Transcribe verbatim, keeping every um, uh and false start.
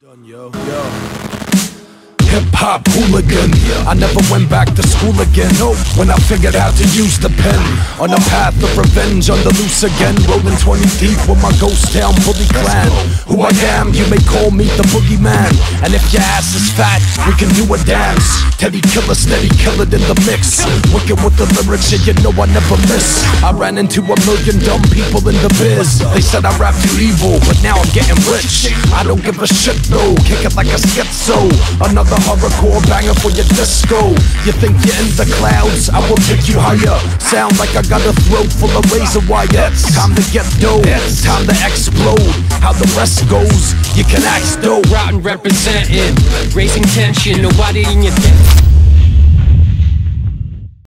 Yo, yo. Hip-hop hooligan, I never went back to school again. When I figured out to use the pen, on a path of revenge, on the loose again, rolling twenty deep with my ghost town bully clan. Who I am, you may call me the boogeyman, and if your ass is fat, we can do a dance. Teddy killer, steady killer in the mix, wicked with the lyrics, and you know I never miss. I ran into a million dumb people in the biz. They said I rap too evil, but now I'm getting rich. I don't give a shit though, kick it like a schizo. Another hardcore banger for your disco. You think you're in the clouds, I will take you higher. Sound like I got a throat full of razor wires. Time to get dough, time to explode. How the rest goes, you can act though. Rotten representing, raising tension, nobody in your th